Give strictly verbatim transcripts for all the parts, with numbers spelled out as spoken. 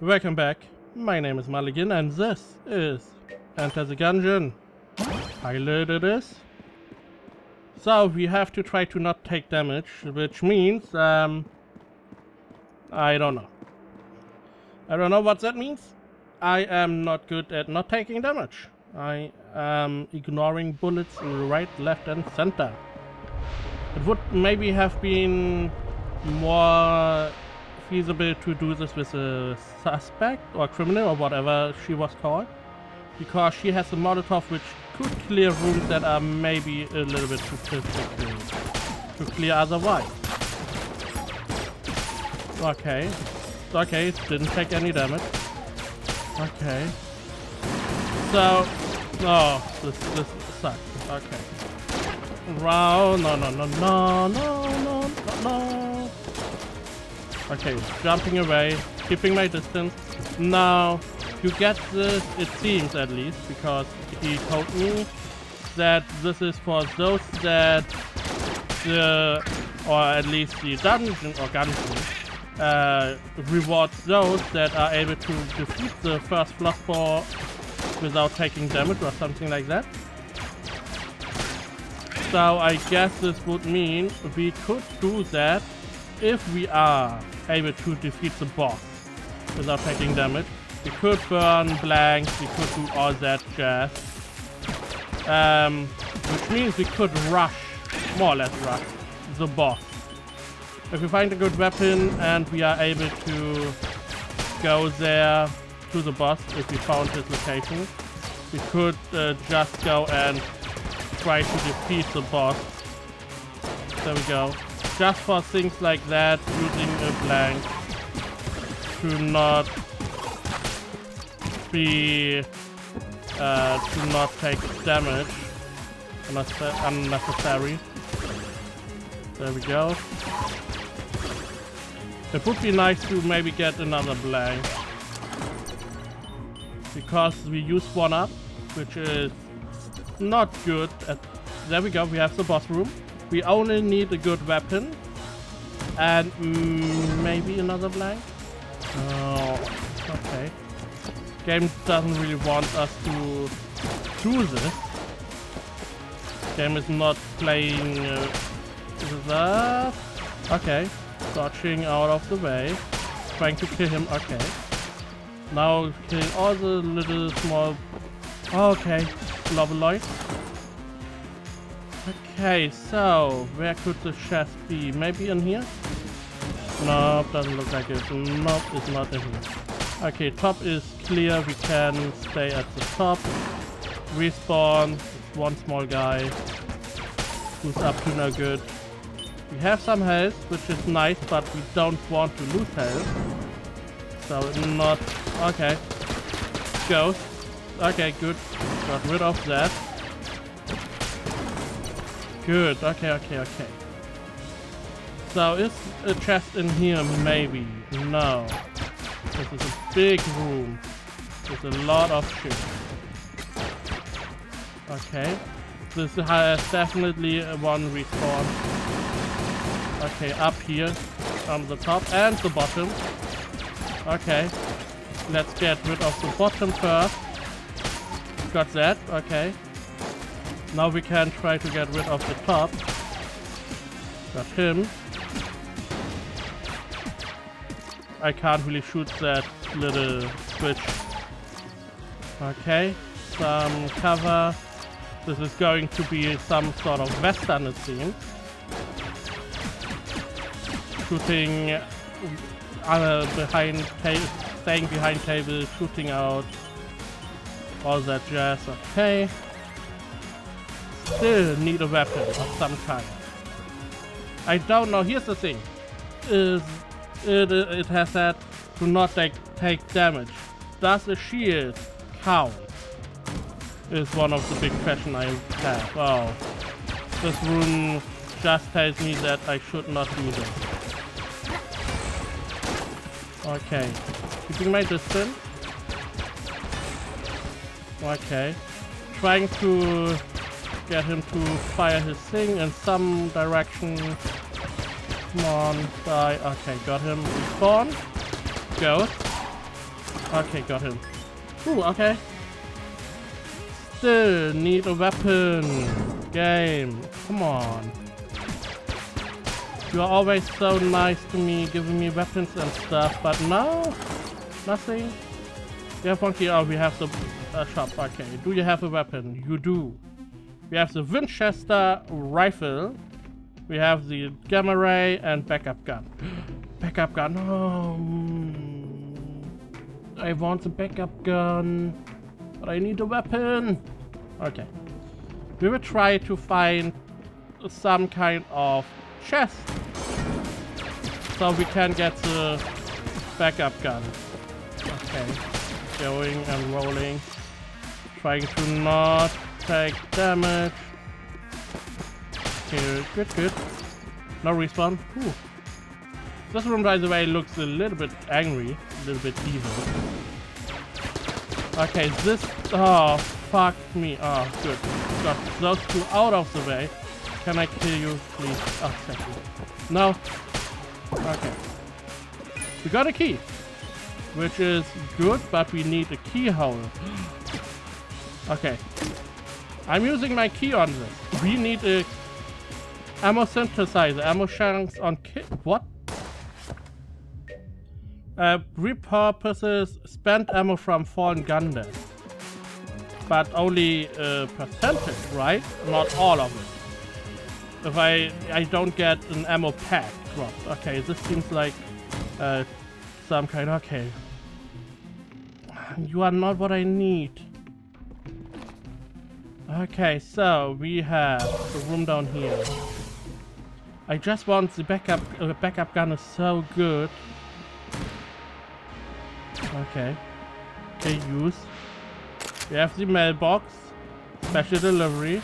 Welcome back. My name is Mulligan and this is Enter the Gungeon. I loaded this. So we have to try to not take damage, which means um I don't know. I don't know what that means. I am not good at not taking damage. I am ignoring bullets right, left and center. It would maybe have been more feasible to do this with a suspect or criminal or whatever she was called, because she has a Molotov which could clear rooms that are maybe a little bit too difficult to clear otherwise. Okay, okay, didn't take any damage. Okay, so, oh, this, this sucks, okay. Wow, no, no, no, no, no, no, no. Okay, jumping away, keeping my distance. Now, you get this, it seems at least, because he told me that this is for those that the, or at least the dungeon or gungeon, uh, rewards those that are able to defeat the first boss ball without taking damage or something like that. So I guess this would mean we could do that if we are able to defeat the boss without taking damage. We could burn blanks, we could do all that jazz. Um, which means we could rush, more or less rush, the boss. If we find a good weapon and we are able to go there to the boss, if we found his location, we could uh, just go and try to defeat the boss. There we go. Just for things like that, using a blank to not be uh, to not take damage unnecessary. There we go. It would be nice to maybe get another blank, because we use one up, which is not good. At, there we go, we have the boss room. We only need a good weapon and mm, maybe another blank. Oh, okay. Game doesn't really want us to do this. Game is not playing uh, that. Okay, dodging out of the way. Trying to kill him, okay. Now killing all the little small... Oh, okay, Loveloid. Okay, so where could the chest be? Maybe in here? Nope, doesn't look like it. Nope, it's not in here. Okay, top is clear. We can stay at the top. Respawn. One small guy who's up to no good. We have some health, which is nice, but we don't want to lose health. So not... Okay. Ghost. Okay, good. Got rid of that. Good, okay, okay, okay. So is a chest in here, maybe? No. This is a big room with a lot of shit. Okay. This has definitely one respawn. Okay, up here on the top and the bottom. Okay. Let's get rid of the bottom first. Got that, okay. Now we can try to get rid of the top. Got him. I can't really shoot that little switch. Okay, some cover. This is going to be some sort of western, it seems. Shooting uh, behind table, staying behind table, shooting out. All that jazz, okay. Still need a weapon of some kind. I don't know. Here's the thing: is it, it has said to not take take damage. Does a shield count? Is one of the big questions I have. Wow, this room just tells me that I should not do this. Okay, keeping my distance. Okay, trying to get him to fire his thing in some direction. Come on, die. Okay, got him. Respawn. Ghost. Okay, got him. Ooh, okay. Dude, need a weapon. Game, come on. You are always so nice to me, giving me weapons and stuff, but no, nothing. We have Funky, oh, we have the uh, shop, okay. Do you have a weapon? You do. We have the Winchester rifle. We have the gamma ray and backup gun. Backup gun, no. I want the backup gun, but I need a weapon. Okay. We will try to find some kind of chest so we can get the backup gun. Okay, going and rolling, trying to not take damage. Okay, good, good. No respawn. Ooh. This room, by the way, looks a little bit angry, a little bit evil. Okay, this... oh, fuck me. Oh, good. Got those two out of the way. Can I kill you, please? Oh, thank you. No. Okay. We got a key, which is good, but we need a keyhole. Okay. I'm using my key on this. We need a ammo synthesizer, ammo shanks on kit. What? Uh, repurposes spent ammo from foreign gun deaths. But only a percentage, right? Not all of it. If I I don't get an ammo pack dropped. Okay, this seems like uh, some kind of... okay. You are not what I need. Okay, so we have the room down here. I just want the backup. The uh, backup gun is so good. Okay. Okay, use. We have the mailbox special delivery.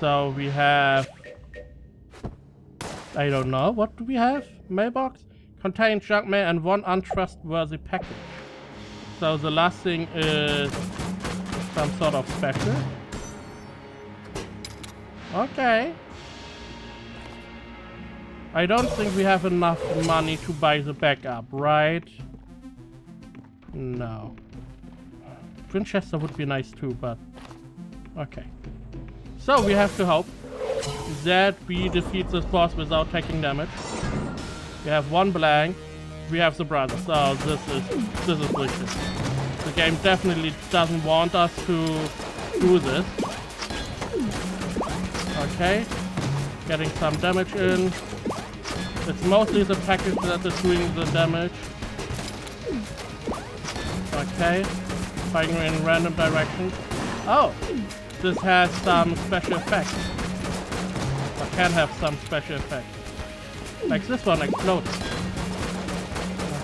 So we have... I don't know. What do we have? Mailbox? Contains junk mail and one untrustworthy package. So the last thing is some sort of special. Okay. I don't think we have enough money to buy the backup, right? No. Winchester would be nice too, but... okay. So we have to hope that we defeat this boss without taking damage. We have one blank. We have the brothers. So this is... this is vicious. The game definitely doesn't want us to do this. Okay. Getting some damage in. It's mostly the package that is doing the damage. Okay. Firing in random directions. Oh! This has some special effects. I can have some special effects. Like this one explodes.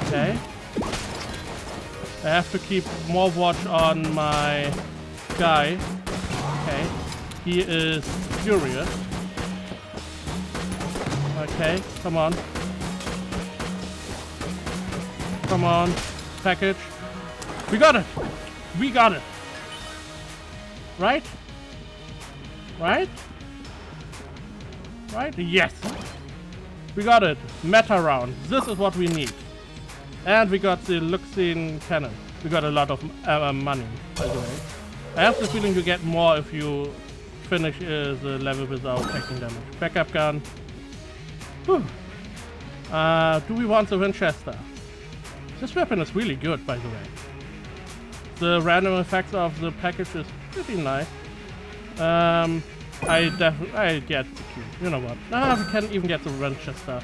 Okay. I have to keep more watch on my guy. Okay. He is furious. Okay, come on. Come on. Package. We got it! We got it! Right? Right? Right? Yes! We got it. MetaRound. This is what we need. And we got the Luxine cannon. We got a lot of uh, money, by the way. I have the feeling you get more if you finish uh, the level without taking damage. Backup gun. Whew. Uh, do we want the Winchester? This weapon is really good, by the way. The random effects of the package is pretty nice. Um, I definitely, I get the key. You know what? Ah, we can't even get the Winchester.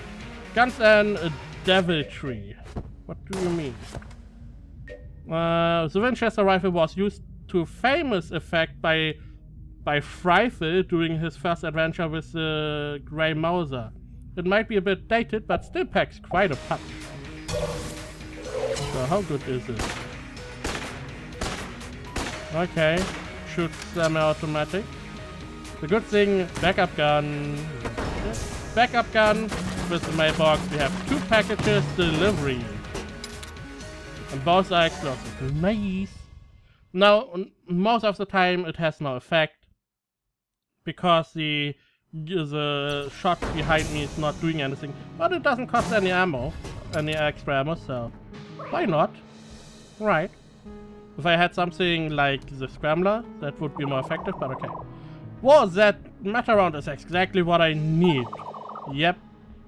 Guns and uh, deviltry. What do you mean? Uh, the Winchester rifle was used to famous effect by by Freifel during his first adventure with the uh, Grey Mauser. It might be a bit dated, but still packs quite a punch. So how good is it? Okay, shoot semi-automatic. The good thing, backup gun. Backup gun with the mailbox. We have two packages delivery. And both are explosive. Nice. Now, most of the time it has no effect because the the shot behind me is not doing anything. But it doesn't cost any ammo, any extra ammo, so why not? Right. If I had something like the Scrambler, that would be more effective, but okay. Whoa, that MetaRound is exactly what I need. Yep.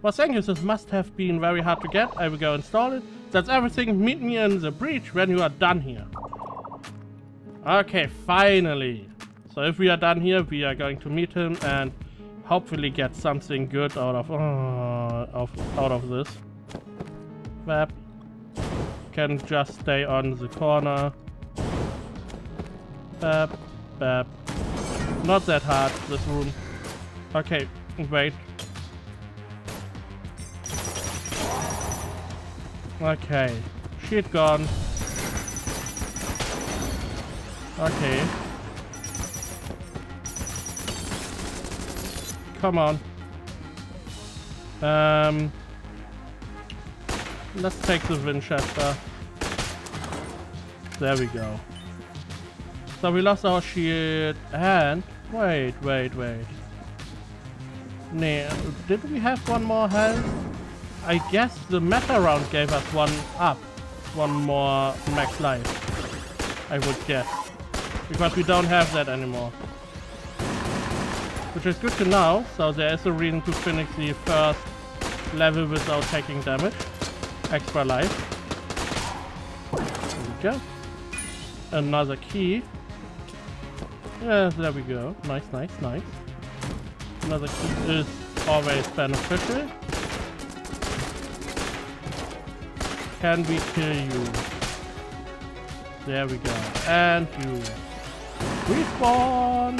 Well, thank you, this must have been very hard to get. I will go install it. That's everything. Meet me in the breach when you are done here. Okay, finally. So if we are done here, we are going to meet him and hopefully get something good out of, uh, of out of this. Web can just stay on the corner. Bap, bap. Not that hard, this room. Okay, wait. Okay, shit gone. Okay. Come on. Um, let's take the Winchester. There we go. So we lost our shield and... Wait, wait, wait. Nah, did we have one more health? I guess the MetaRound gave us one up. One more max life, I would guess. Because we don't have that anymore. Which is good to know, so there is a reason to finish the first level without taking damage. Extra life. There we go. Another key. Yes, there we go. Nice, nice, nice. Another key is always beneficial. Can we kill you? There we go. And you. Respawn!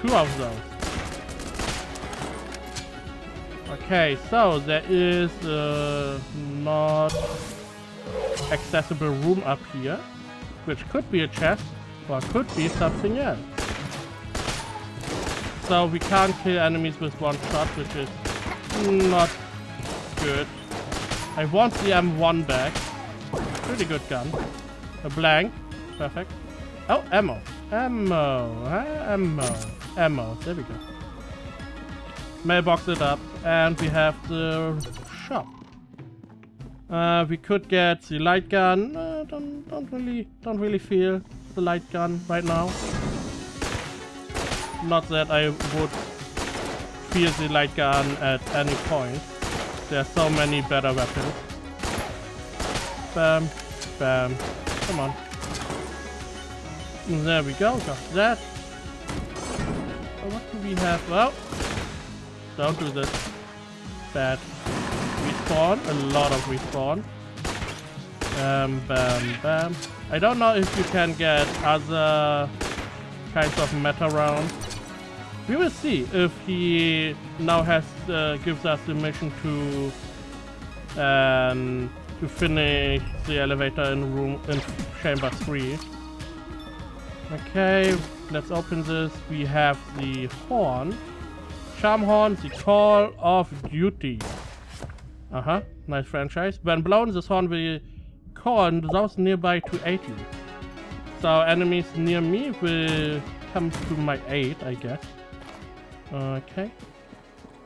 Two of those. Okay, so there is a not accessible room up here, which could be a chest or could be something else. So we can't kill enemies with one shot, which is not good. I want the M one back. Pretty good gun. A blank. Perfect. Oh, ammo. Ammo. Huh? Ammo. Ammo. There we go. Mailbox it up. And we have the shop. Uh, we could get the light gun. Uh, don't don't really don't really feel the light gun right now. Not that I would feel the light gun at any point. There are so many better weapons. Bam, bam. Come on. There we go. Got that. What do we have? Well, don't do this. Bad. Respawn, a lot of respawn. Um, bam, bam. I don't know if you can get other kinds of meta rounds. We will see if he now has uh, gives us the mission to um, to finish the elevator in room in chamber three. Okay, let's open this. We have the horn, Charm horn, the Call of Duty. Uh-huh, nice franchise. When blown, this horn will call those nearby to aid you. So enemies near me will come to my aid, I guess. Okay.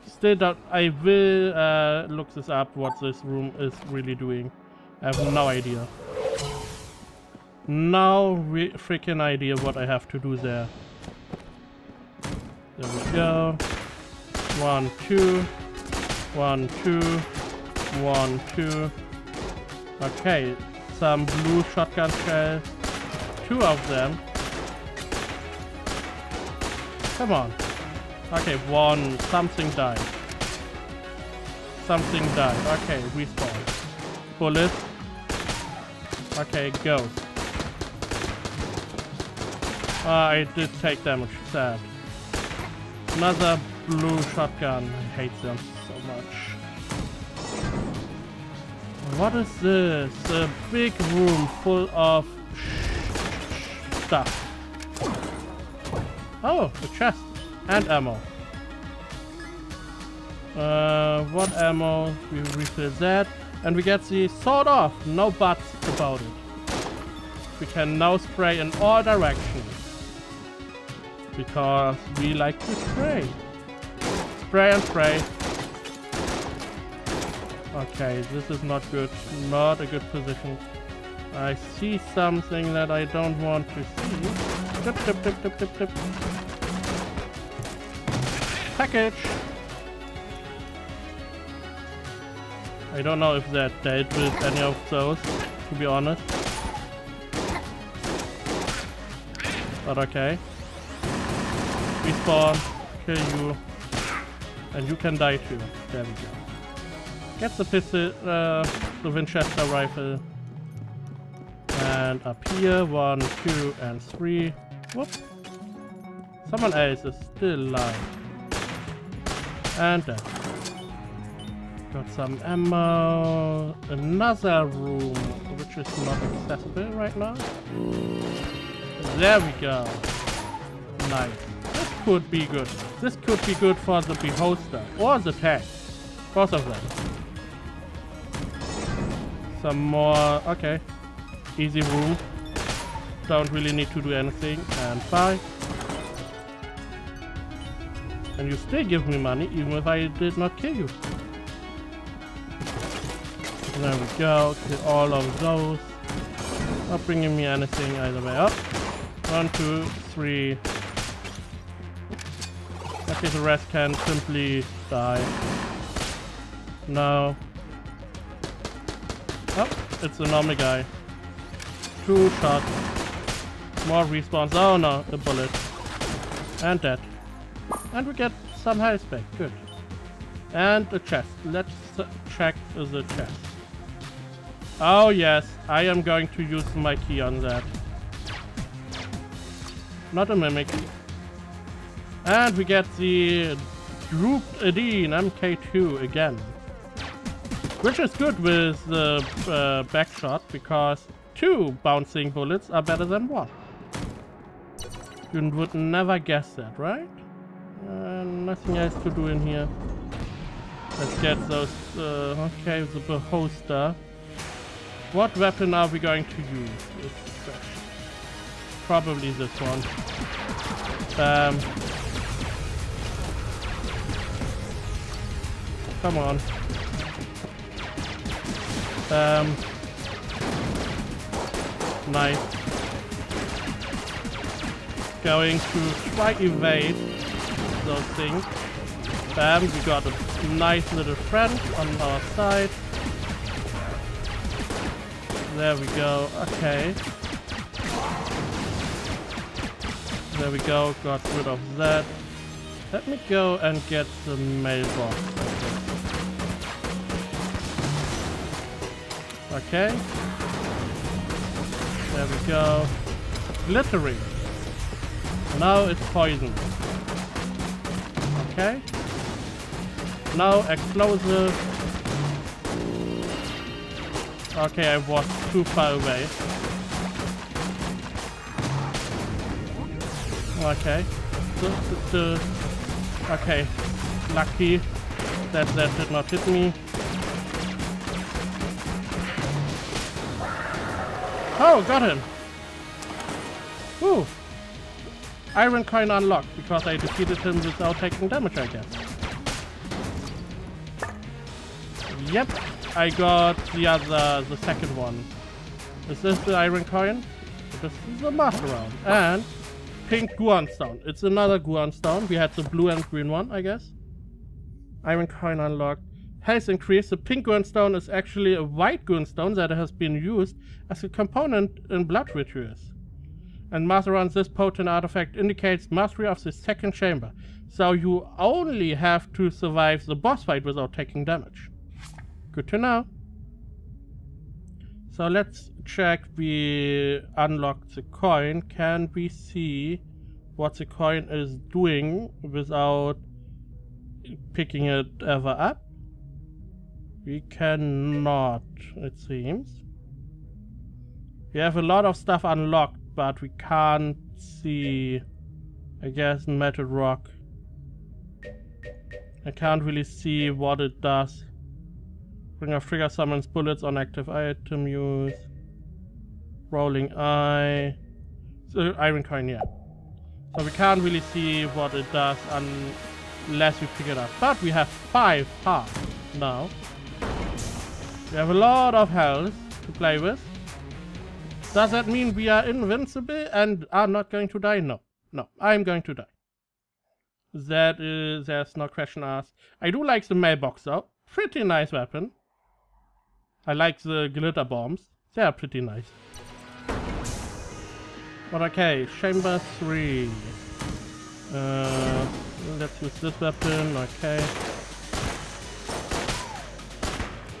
Still don't... I will uh, look this up, what this room is really doing. I have no idea. No re freaking idea what I have to do there. There we go. One, two. One, two. One, two. Okay, some blue shotgun shells. Two of them. Come on. Okay, one. Something died. Something died. Okay, respawn. Bullet. Okay, go. Uh, I did take damage. Sad. Another blue shotgun. I hate them so much. What is this? A big room full of stuff. Oh, a chest and ammo. Uh, what ammo? We refill that. And we get the sword off. No buts about it. We can now spray in all directions. Because we like to spray. Spray and spray. Okay, this is not good. Not a good position. I see something that I don't want to see. Tip, tip, tip, tip, tip, tip. Package! I don't know if they're dead with any of those, to be honest. But okay. Respawn, kill you. And you can die too. There we go. Get the pistol, uh, the Winchester rifle. And up here, one, two, and three. Whoop. Someone else is still alive. And dead. Got some ammo. Another room, which is not accessible right now. There we go. Nice. This could be good. This could be good for the Beholster or the tank. Both of them. Some more, okay. Easy room. Don't really need to do anything. And bye. And you still give me money even if I did not kill you. There we go. Kill all of those. Not bringing me anything either way up. One, two, three. Okay, the rest can simply die. No. Oh, it's a normal guy. Two shots. More respawns. Oh no, a bullet. And dead. And we get some health back. Good. And a chest. Let's check the chest. Oh yes, I am going to use my key on that. Not a mimic. And we get the Droop Aden M K two again. Which is good with the uh, back shot, because two bouncing bullets are better than one. You would never guess that, right? Uh, nothing else to do in here. Let's get those... Uh, okay, the Beholster. What weapon are we going to use? Probably this one. Um, come on. Um, nice. Going to try evade those things. Bam, we got a nice little friend on our side. There we go, okay. There we go, got rid of that. Let me go and get the mailbox. Okay, there we go. Glittering. Now it's poison. Okay. Now explosive. Okay, I was too far away. Okay. Okay, lucky that that did not hit me. Oh, got him! Woo! Iron coin unlocked, because I defeated him without taking damage, I guess. Yep, I got the other, the second one. Is this the iron coin? This is the MetaRound. And pink guan stone. It's another guan stone. We had the blue and green one, I guess. Iron coin unlocked. Health increase. The pink guan stone is actually a white guan stone that has been used as a component in blood rituals. And MetaRound, this potent artifact indicates mastery of the second chamber. So you only have to survive the boss fight without taking damage. Good to know. So let's check. We unlocked the coin. Can we see what the coin is doing without picking it ever up? We cannot, it seems. We have a lot of stuff unlocked, but we can't see, I guess, Metal Rock. I can't really see what it does. Ring of trigger summons bullets on active item use. Rolling eye. So, iron coin, yeah. So we can't really see what it does un less we figured out. But we have five hearts now. We have a lot of health to play with. Does that mean we are invincible and are not going to die? No. No, I'm going to die. That is, there's no question asked. I do like the mailbox though. Pretty nice weapon. I like the glitter bombs. They are pretty nice. But okay, chamber three. Uh, let's use this weapon, okay.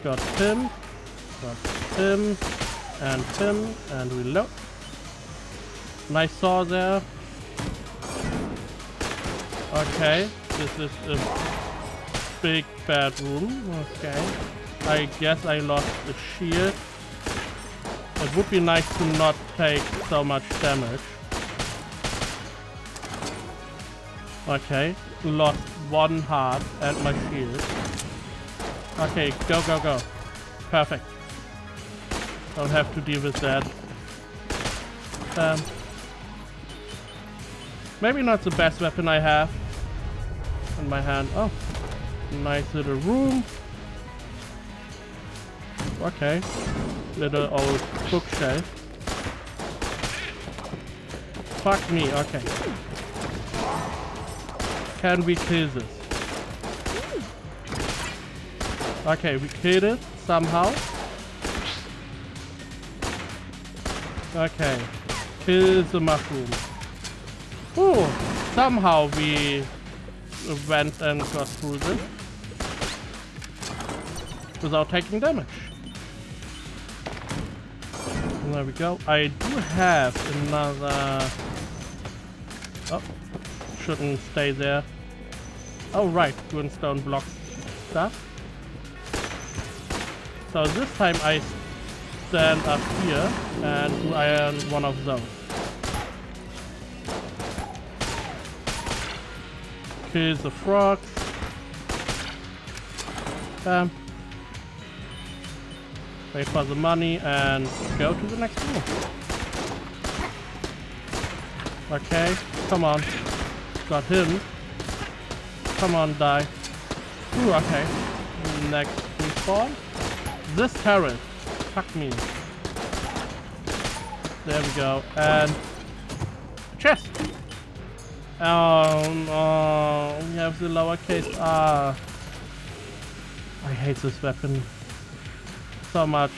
Got him. Got him. And him. And reload. Nice saw there. Okay, this is a big bad room, okay. I guess I lost a shield. It would be nice to not take so much damage. Okay, lost one heart and my shield. Okay, go, go, go. Perfect. Don't have to deal with that. Um, maybe not the best weapon I have in my hand. Oh, nice little room. Okay, little old bookshelf. Fuck me, okay. Can we kill this? Okay, we killed it somehow. Okay, kill the mushroom. Ooh, somehow we went and got through this without taking damage. There we go. I do have another... Oh, shouldn't stay there. Oh right, guan stone blocks stuff. So this time I stand up here and iron one of those. Kill the frogs. Um, Pay for the money and go to the next room. Okay, come on. Got him. Come on, die. Ooh, okay. Next respawn. This turret. Fuck me. There we go. And... chest! Um, oh, we have the lowercase r. I hate this weapon. So much.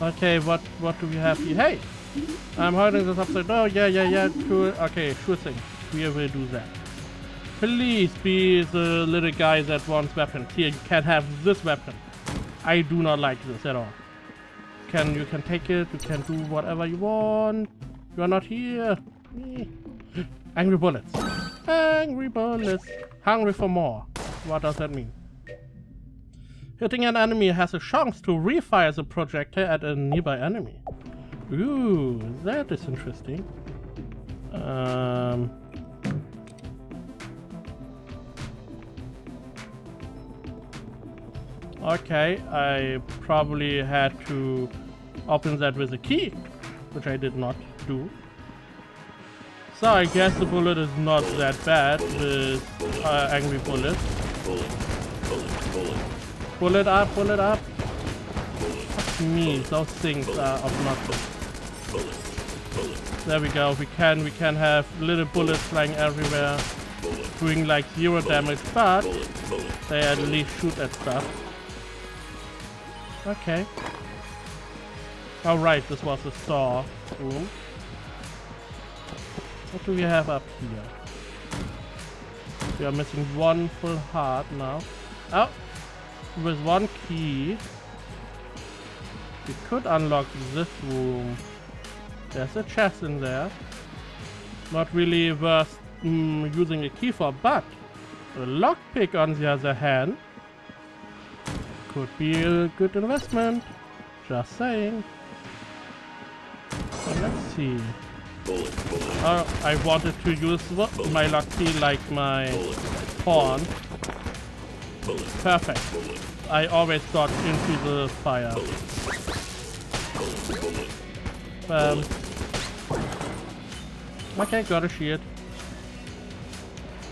Okay, what what do we have here? Hey, I'm holding this upside. Oh yeah, yeah, yeah. Cool. Okay, sure thing. We will do that. Please be the little guy that wants weapons. Here, you can have this weapon. I do not like this at all. Can you can take it? You can do whatever you want. You are not here. Angry bullets. Angry bullets. Hungry for more. What does that mean? Hitting an enemy has a chance to refire the projectile at a nearby enemy. Ooh, that is interesting. Um, okay, I probably had to open that with a key, which I did not do. So I guess the bullet is not that bad with uh, angry bullet. Bullet, bullet, bullet. Pull it up, pull it up. Fuck me, those things are obnoxious. There we go, we can we can have little bullets flying everywhere, doing like zero damage, but they at least shoot at stuff. Okay. Alright, this was a saw room. What do we have up here? We are missing one full heart now. Oh! With one key, we could unlock this room. There's a chest in there. Not really worth mm, using a key for, but a lockpick on the other hand could be a good investment. Just saying. So let's see. Oh, I wanted to use my Luxine like my horn. Perfect. I always got into the fire. Um, okay, got a shield.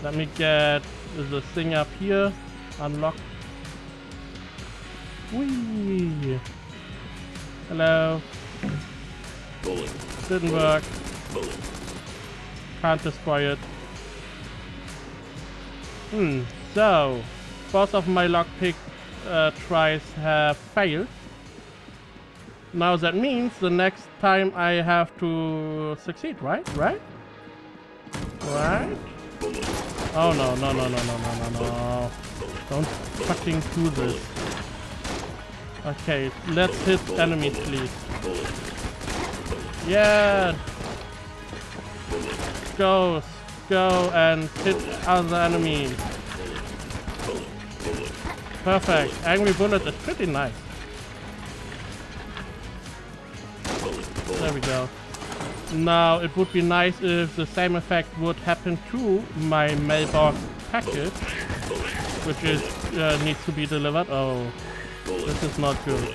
Let me get the thing up here. Unlock. Whee! Hello. Bullet. Didn't Bullet. work. Bullet. Can't destroy it. Hmm. So, both of my lockpick uh, tries have failed. Now that means the next time I have to succeed, right? Right? Right? Oh no, no, no, no, no, no, no, no. Don't fucking do this. Okay, let's hit enemies, please. Yeah! Go, go and hit other enemies. Perfect. Angry bullet is pretty nice. There we go. Now it would be nice if the same effect would happen to my mailbox package, which is uh, needs to be delivered. Oh, this is not good.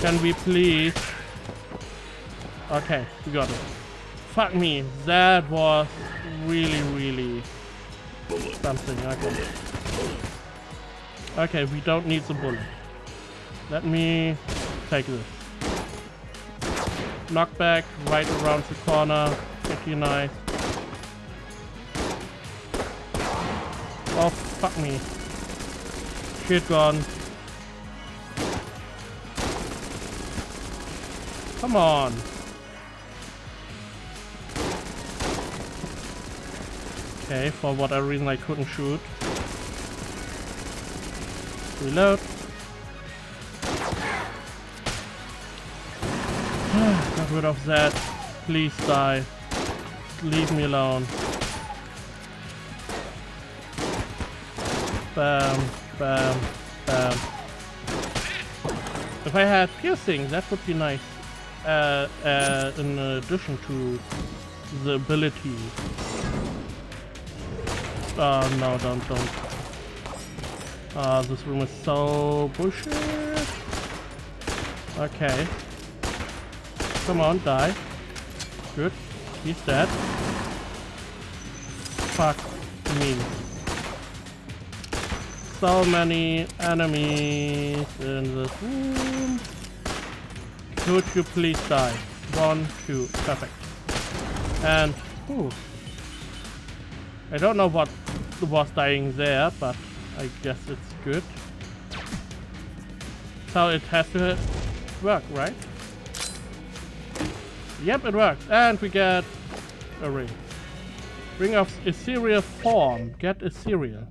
Can we please? Okay, we got it. Fuck me, that was really, really something. Okay. Okay, we don't need the bullet. Let me take this. Knockback right around the corner, pretty nice. Oh fuck me. Shit gone. Come on. Okay, for whatever reason I couldn't shoot. Reload. Got rid of that. Please die. Leave me alone. Bam, bam, bam. If I had piercing, that would be nice. Uh, uh, in addition to the ability. Oh no, don't, don't. Ah, uh, this room is so bullshit. Okay. Come on, die. Good. He's dead. Fuck me. So many enemies in this room. Could you please die? One, two, perfect. And, ooh. I don't know what was dying there, but I guess it's good. So it has to work, right? Yep, it works. And we get a ring. Ring of ethereal form. Get ethereal.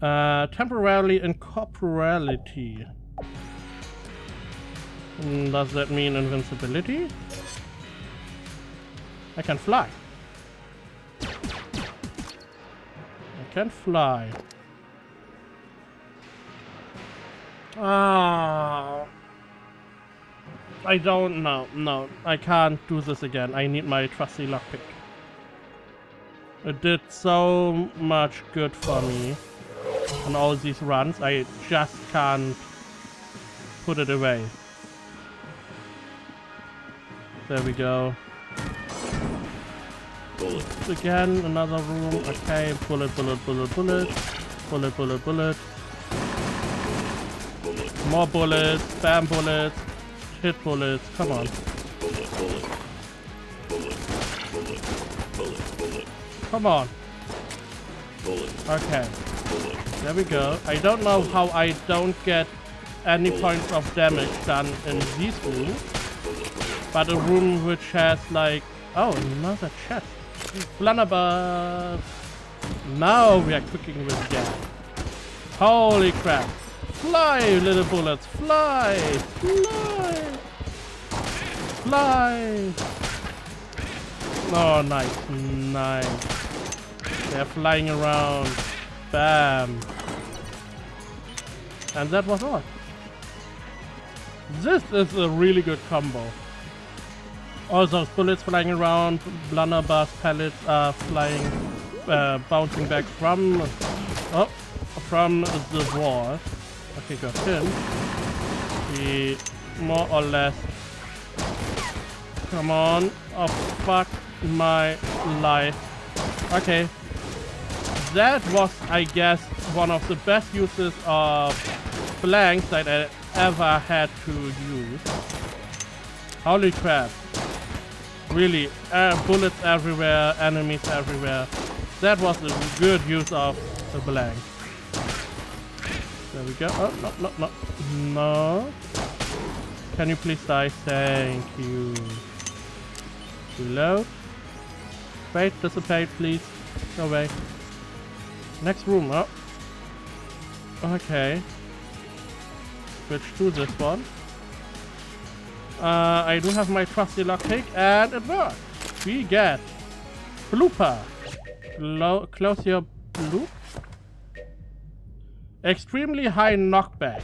Uh, temporarily incorporeality. Mm, does that mean invincibility? I can fly. I can fly. Ah. I don't know. No, I can't do this again. I need my trusty lockpick. It did so much good for me on all these runs. I just can't put it away. There we go. Bullets again, another room. Okay, bullet, bullet, bullet, bullet. Bullet, bullet, bullet. More bullets. Bam, bullets. Hit bullets, come on. Come on. Okay. There we go. I don't know how I don't get any points of damage done in these rooms. But a room which has like... Oh, another chest. Blunderbuss. Now we are cooking with gas. Holy crap. Fly, little bullets, fly, fly, fly. Oh, nice, nice. They're flying around. Bam. And that was all. This is a really good combo. All those bullets flying around, blunderbuss pellets are flying, uh, bouncing back from, oh, from the wall. Okay, got him. He more or less. Come on. Oh, fuck. my life. Okay. That was, I guess, one of the best uses of blanks that I ever had to use. Holy crap. Really, uh, bullets everywhere, enemies everywhere. That was a good use of the blank. There we go. Oh, no, no, no. No. Can you please die? Thank you. Reload. Wait, dissipate, please. Go away. Next room up. Oh. Okay. Switch to this one. Uh, I do have my trusty lock pick, and it works. We get blooper. Clo close your loop. Extremely high knockback.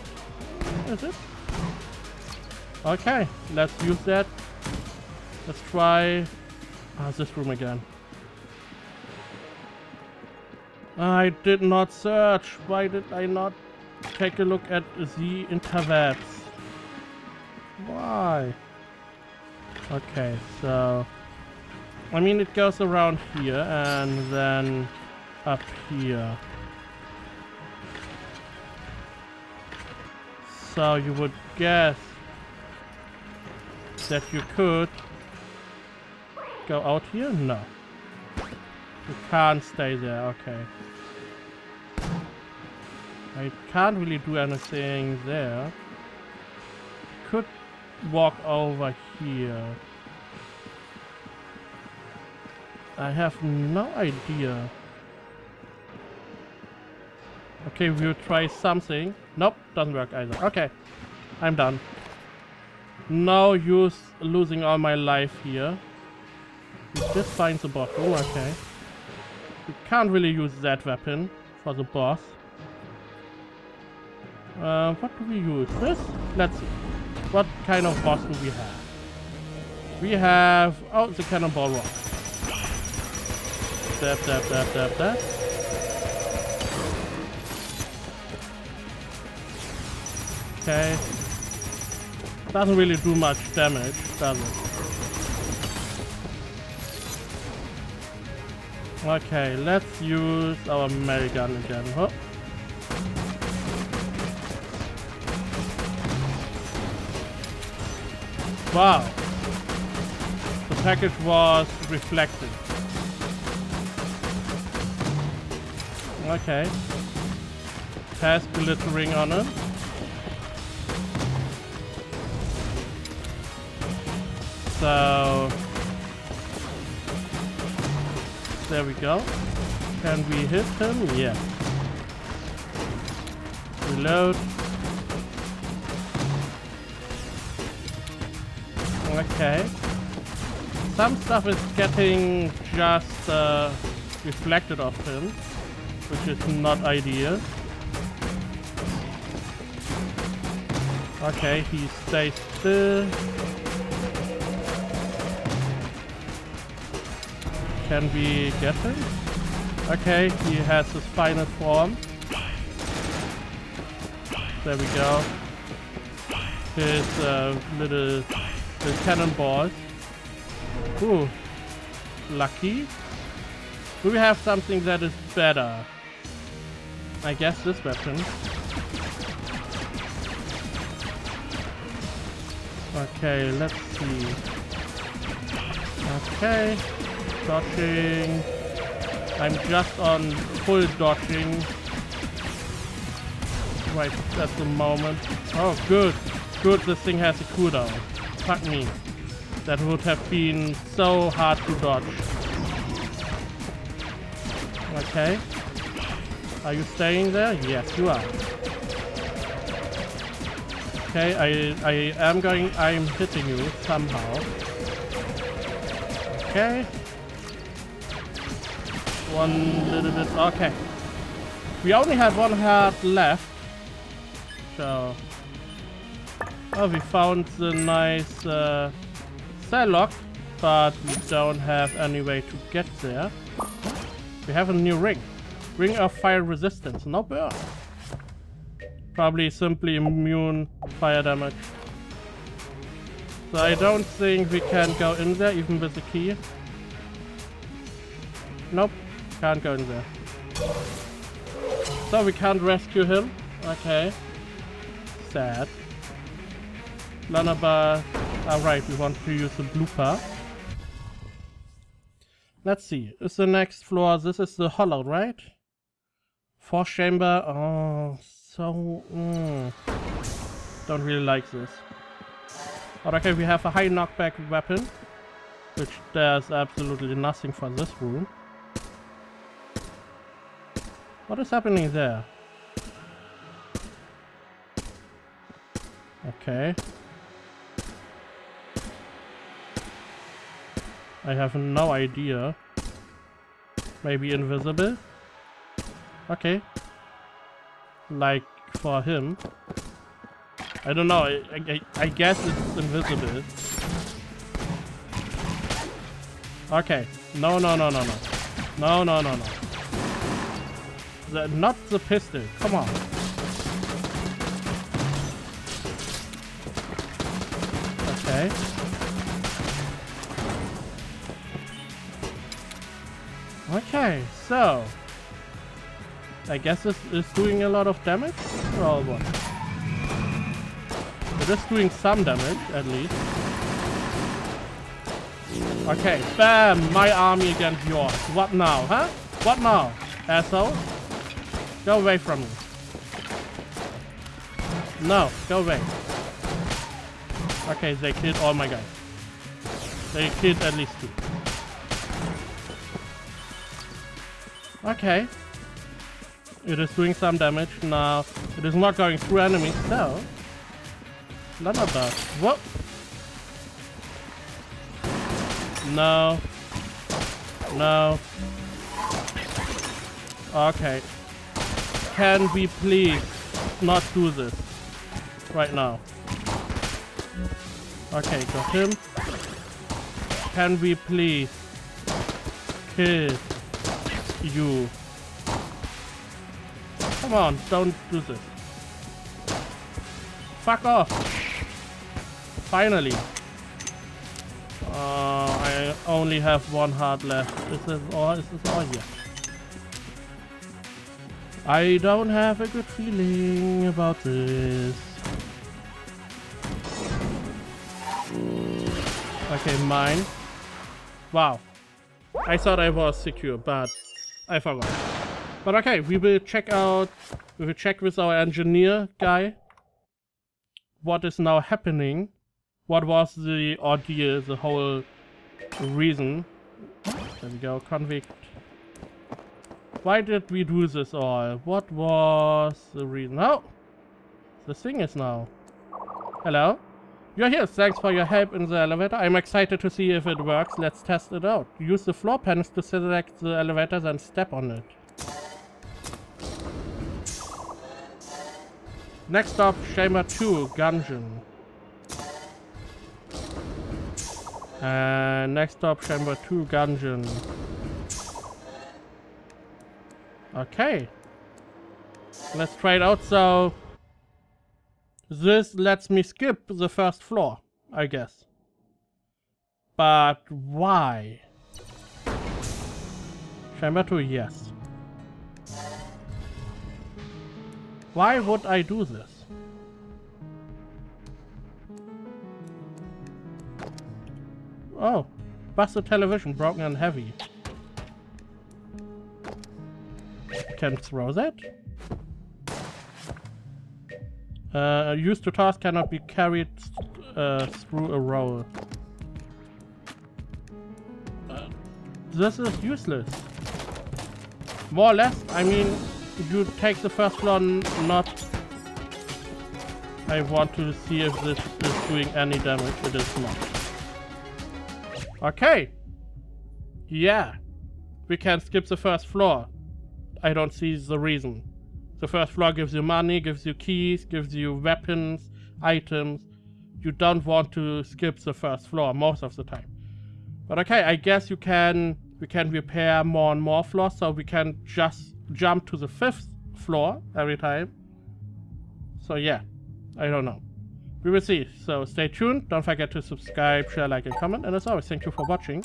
Is it? Okay, let's use that. Let's try uh, this room again. I did not search. Why did I not take a look at the interwebs? Why? Okay, so I mean it goes around here and then up here. So you would guess that you could go out here? No. You can't stay there, okay. I can't really do anything there. Could walk over here. I have no idea. Okay, we'll try something. Nope, doesn't work either. Okay, I'm done. No use losing all my life here. We just find the bottom, okay. We can't really use that weapon for the boss. Uh, what do we use? This? Let's see. What kind of boss do we have? We have... Oh, the Cannonball Rock. Dab, dab, dab, dab, dab. Okay. Doesn't really do much damage, does it? Okay, let's use our Merry Gun again. Oh. Wow, the package was reflected. Okay, it has glittering on it. So, there we go. Can we hit him? Yeah. Reload. Okay. Some stuff is getting just uh, reflected off him, which is not ideal. Okay, he stays still. Can we get him? Okay, he has his final form. There we go. His uh, little... The cannonballs. Ooh. Lucky. Do we have something that is better? I guess this weapon. Okay, let's see. Okay. Dodging. I'm just on full dodging right at the moment. Oh, good. Good, this thing has a cooldown. Fuck me. That would have been so hard to dodge. Okay. Are you staying there? Yes, you are. Okay, I I am going... I'm hitting you somehow. Okay. One little bit... Okay. We only have one heart left. So... Oh, we found the nice uh, cell lock, but we don't have any way to get there. We have a new ring. Ring of fire resistance. No burn. Probably simply immune fire damage. So I don't think we can go in there even with the key. Nope, can't go in there. So we can't rescue him. Okay. Sad. Blunderbuss. Alright, we want to use a blooper. Let's see. Is the next floor... This is the hollow, right? Fourth chamber. Oh, so... Mm. Don't really like this. But okay, we have a high knockback weapon. Which there's absolutely nothing for this room. What is happening there? Okay. I have no idea. Maybe invisible? Okay. Like for him. I don't know. I, I, I guess it's invisible. Okay. No, no, no, no, no. No, no, no, no. The, not the pistol. Come on. Okay. Okay, so I guess this is doing a lot of damage, or what? It is doing some damage, at least. Okay, bam! My army against yours. What now, huh? What now, asshole? Go away from me. No, go away. Okay, they killed all my guys. They killed at least two. Okay. It is doing some damage now. It is not going through enemies, so... Blunderbuss. Whoop! No. No. Okay. Can we please not do this right now? Okay, got him. Can we please kill you? Come on, don't do this. Fuck off. Finally. Uh, I only have one heart left. Is this all? Is this all? Yeah. I don't have a good feeling about this. Okay, mine. Wow. I thought I was secure, but I forgot. But okay, we will check out, we will check with our engineer guy what is now happening, what was the ordeal, the whole reason. There we go, convict. Why did we do this all? What was the reason? Oh! The thing is now. Hello? You're here. Thanks for your help in the elevator. I'm excited to see if it works. Let's test it out. Use the floor panels to select the elevator, then step on it. Next stop, chamber two, Gungeon. And uh, next stop, chamber two, Gungeon. Okay. Let's try it out. So... This lets me skip the first floor, I guess. But why? Chamber two, yes. Why would I do this? Oh, busted television, broken and heavy. Can throw that? Uh, used to task cannot be carried uh, through a roll. Uh, this is useless. More or less, I mean, you take the first floor, not... I want to see if this is doing any damage. It is not. Okay. Yeah. We can skip the first floor. I don't see the reason. The first floor gives you money, gives you keys, gives you weapons, items. You don't want to skip the first floor most of the time. But okay, I guess you can, we can repair more and more floors, so we can just jump to the fifth floor every time. So yeah, I don't know. We will see. So stay tuned. Don't forget to subscribe, share, like, and comment. And as always, thank you for watching.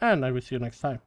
And I will see you next time.